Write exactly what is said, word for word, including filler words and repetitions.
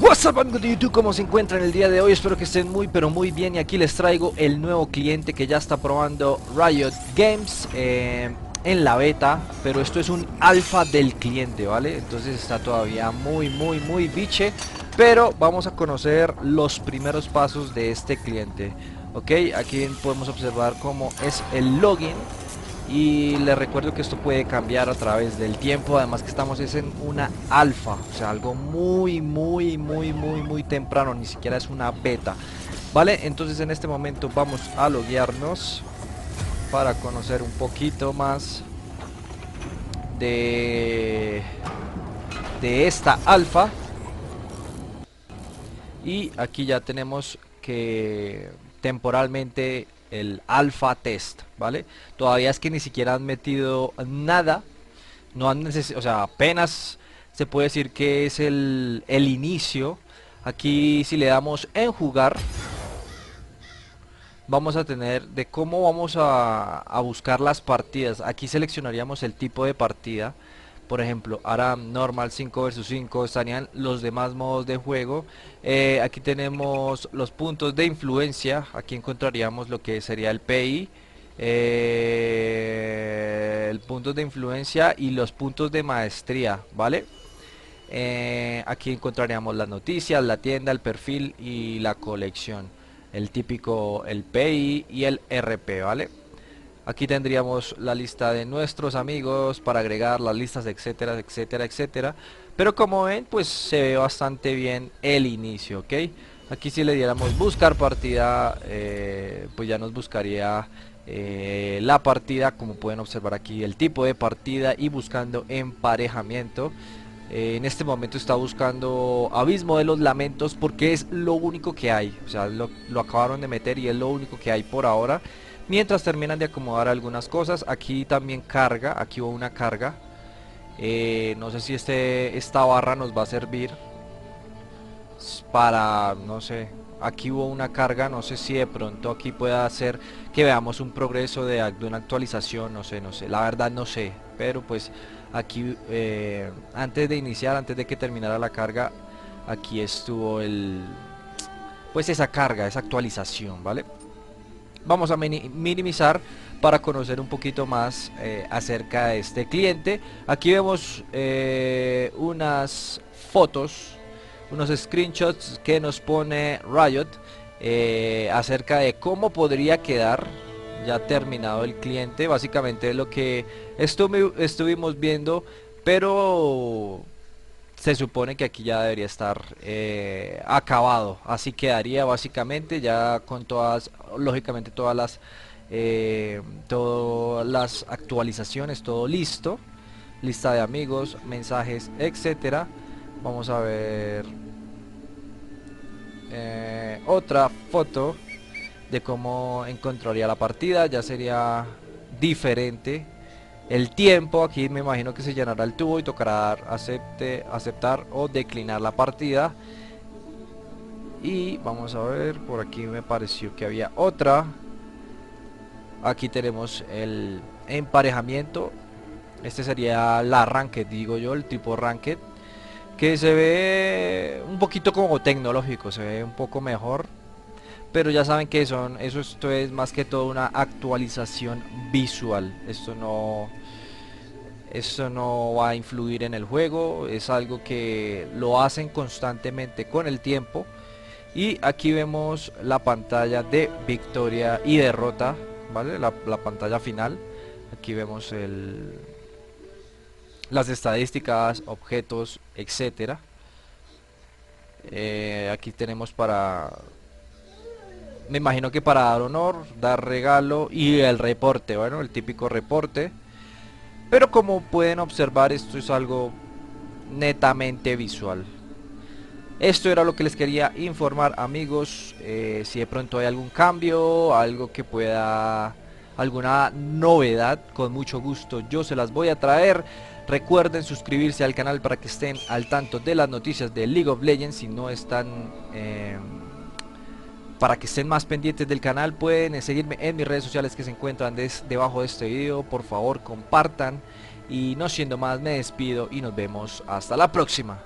What's up amigos de YouTube, ¿cómo se encuentran el día de hoy? Espero que estén muy pero muy bien, y aquí les traigo el nuevo cliente que ya está probando Riot Games eh, en la beta, pero esto es un alfa del cliente, ¿vale? Entonces está todavía muy muy muy biche, pero vamos a conocer los primeros pasos de este cliente. Ok, aquí podemos observar cómo es el login. Y les recuerdo que esto puede cambiar a través del tiempo, además que estamos es en una alfa, o sea, algo muy, muy, muy, muy, muy temprano, ni siquiera es una beta, ¿vale? Entonces en este momento vamos a loguearnos para conocer un poquito más de, de esta alfa. Y aquí ya tenemos que temporalmente el alfa test, ¿vale? Todavía es que ni siquiera han metido nada, no han neces o sea, apenas se puede decir que es el, el inicio. Aquí si le damos en jugar, vamos a tener de cómo vamos a, a buscar las partidas. Aquí seleccionaríamos el tipo de partida, por ejemplo, Aram, normal, cinco versus cinco, estarían los demás modos de juego. Eh, aquí tenemos los puntos de influencia, aquí encontraríamos lo que sería el P I, eh, el punto de influencia y los puntos de maestría, ¿vale? Eh, aquí encontraríamos las noticias, la tienda, el perfil y la colección, el típico, el P I y el R P, ¿vale? Aquí tendríamos la lista de nuestros amigos para agregar las listas, etcétera, etcétera, etcétera. Pero como ven, pues se ve bastante bien el inicio, ¿ok? Aquí si le diéramos buscar partida, eh, pues ya nos buscaría eh, la partida, como pueden observar aquí, el tipo de partida y buscando emparejamiento. Eh, en este momento está buscando Abismo de los Lamentos porque es lo único que hay. O sea, lo, lo acabaron de meter y es lo único que hay por ahora. Mientras terminan de acomodar algunas cosas, aquí también carga, aquí hubo una carga. Eh, no sé si este, esta barra nos va a servir para, no sé, aquí hubo una carga, no sé si de pronto aquí pueda hacer que veamos un progreso de, de una actualización, no sé, no sé, la verdad no sé. Pero pues aquí, eh, antes de iniciar, antes de que terminara la carga, aquí estuvo el, pues esa carga, esa actualización, ¿vale? Vamos a minimizar para conocer un poquito más eh, acerca de este cliente. Aquí vemos eh, unas fotos, unos screenshots que nos pone Riot eh, acerca de cómo podría quedar ya terminado el cliente. Básicamente es lo que estu estuvimos viendo, pero se supone que aquí ya debería estar eh, acabado, así quedaría básicamente ya con todas, lógicamente todas las, eh, todas las actualizaciones, todo listo, lista de amigos, mensajes, etcétera. Vamos a ver eh, otra foto de cómo encontraría la partida, ya sería diferente. El tiempo, aquí me imagino que se llenará el tubo y tocará dar acepte, aceptar o declinar la partida. Y vamos a ver, por aquí me pareció que había otra. Aquí tenemos el emparejamiento. Este sería la ranked, digo yo, el tipo ranked, que se ve un poquito como tecnológico, se ve un poco mejor. Pero ya saben que son, eso esto es más que todo una actualización visual. Esto no, esto no va a influir en el juego, es algo que lo hacen constantemente con el tiempo. Y aquí vemos la pantalla de victoria y derrota, ¿vale? La, la pantalla final. Aquí vemos el, las estadísticas, objetos, etcétera. Eh, aquí tenemos para, me imagino que para dar honor, dar regalo y el reporte, bueno, el típico reporte. Pero como pueden observar, esto es algo netamente visual. Esto era lo que les quería informar amigos. Eh, si de pronto hay algún cambio, algo que pueda, alguna novedad, con mucho gusto yo se las voy a traer. Recuerden suscribirse al canal para que estén al tanto de las noticias de League of Legends si no están... Eh, Para que estén más pendientes del canal, pueden seguirme en mis redes sociales que se encuentran des, debajo de este video. Por favor, compartan. Y no siendo más, me despido y nos vemos hasta la próxima.